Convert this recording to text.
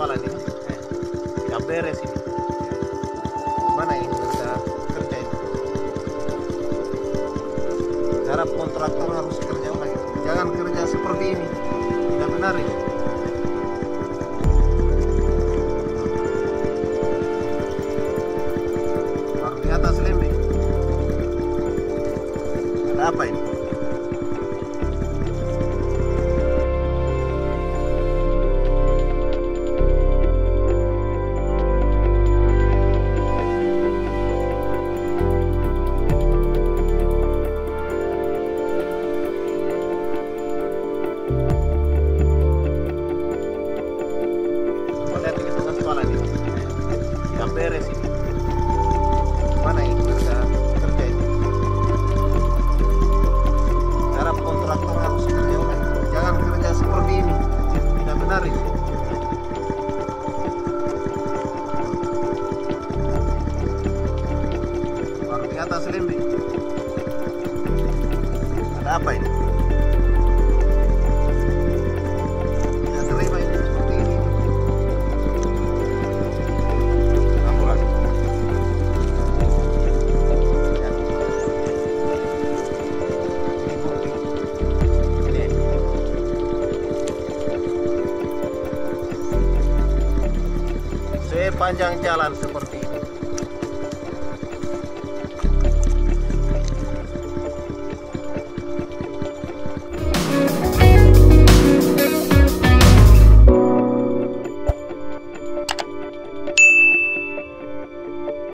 persoalan ini, maksudnya tidak beres ini. Mana ini bisa kerja ini? Cara kontraktor harus kerja lagi. Jangan kerja seperti ini, tidak benar ini. Di atas lembing. Ada apa ini? Ada apa ini? Tidak terima ini seperti ini. Apa lagi? Ya. Ini. Sepanjang jalan seperti